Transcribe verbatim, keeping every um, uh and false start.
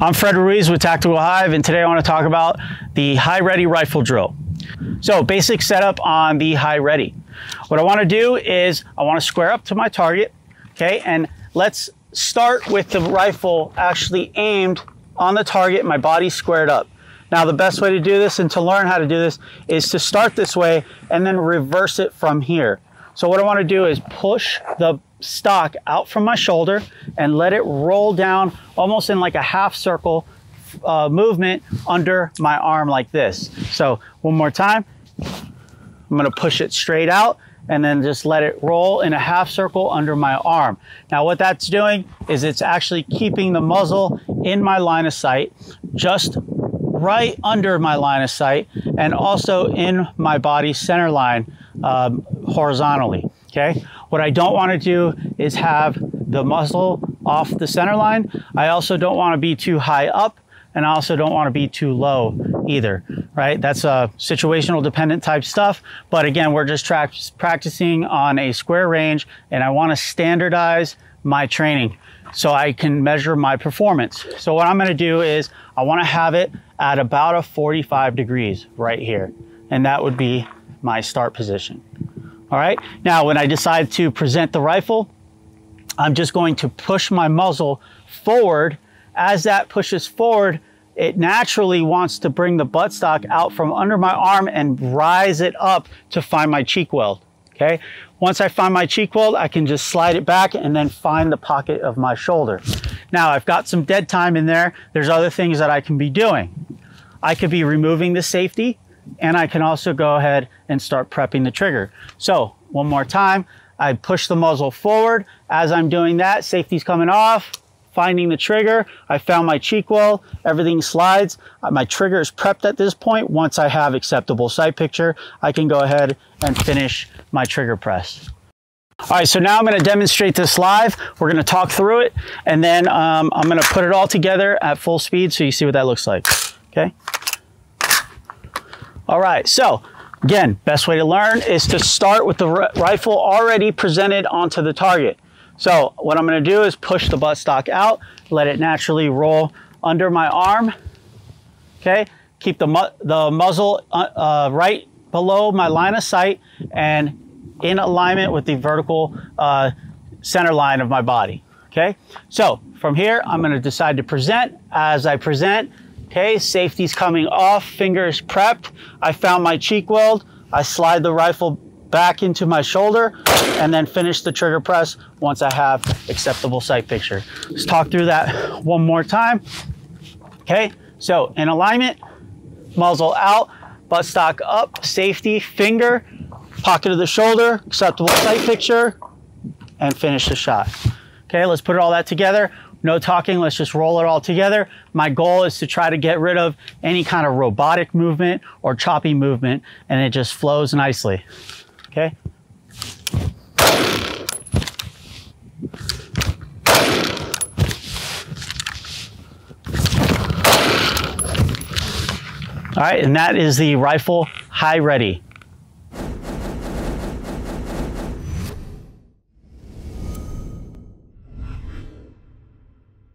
I'm Fred Ruiz with Tactical Hyve, and today I want to talk about the High Ready Rifle Drill. So, basic setup on the High Ready. What I want to do is I want to square up to my target, okay? And let's start with the rifle actually aimed on the target, my body squared up. Now, the best way to do this and to learn how to do this is to start this way and then reverse it from here. So what I want to do is push the stock out from my shoulder and let it roll down almost in like a half circle uh, movement under my arm like this. So one more time, I'm going to push it straight out and then just let it roll in a half circle under my arm. Now what that's doing is it's actually keeping the muzzle in my line of sight, just right under my line of sight, and also in my body center line um, horizontally, okay? What I don't want to do is have the muzzle off the center line. I also don't want to be too high up, and I also don't want to be too low either, right? That's a uh, situational dependent type stuff. But again, we're just tra practicing on a square range, and I want to standardize my training so I can measure my performance. So what I'm going to do is I want to have it at about a forty-five degrees right here. And that would be my start position. All right. Now, when I decide to present the rifle, I'm just going to push my muzzle forward. As that pushes forward, it naturally wants to bring the buttstock out from under my arm and rise it up to find my cheek weld. Okay. Once I find my cheek weld, I can just slide it back and then find the pocket of my shoulder. Now I've got some dead time in there. There's other things that I can be doing. I could be removing the safety, and I can also go ahead and start prepping the trigger. So one more time, I push the muzzle forward. As I'm doing that, safety's coming off, finding the trigger. I found my cheek well, everything slides. My trigger is prepped at this point. Once I have acceptable sight picture, I can go ahead and finish my trigger press. All right, so now I'm going to demonstrate this live. We're going to talk through it, and then um, I'm going to put it all together at full speed so you see what that looks like, okay? All right, so again, best way to learn is to start with the rifle already presented onto the target. So what I'm gonna do is push the buttstock out, let it naturally roll under my arm, okay? Keep the, mu the muzzle uh, uh, right below my line of sight and in alignment with the vertical uh, center line of my body, okay? So from here, I'm gonna decide to present. As I present, okay, safety's coming off, fingers prepped. I found my cheek weld. I slide the rifle back into my shoulder and then finish the trigger press once I have acceptable sight picture. Let's talk through that one more time. Okay, so in alignment, muzzle out, buttstock up, safety, finger, pocket of the shoulder, acceptable sight picture, and finish the shot. Okay, let's put all that together. No talking, let's just roll it all together. My goal is to try to get rid of any kind of robotic movement or choppy movement, and it just flows nicely, okay? All right, and that is the Rifle High Ready.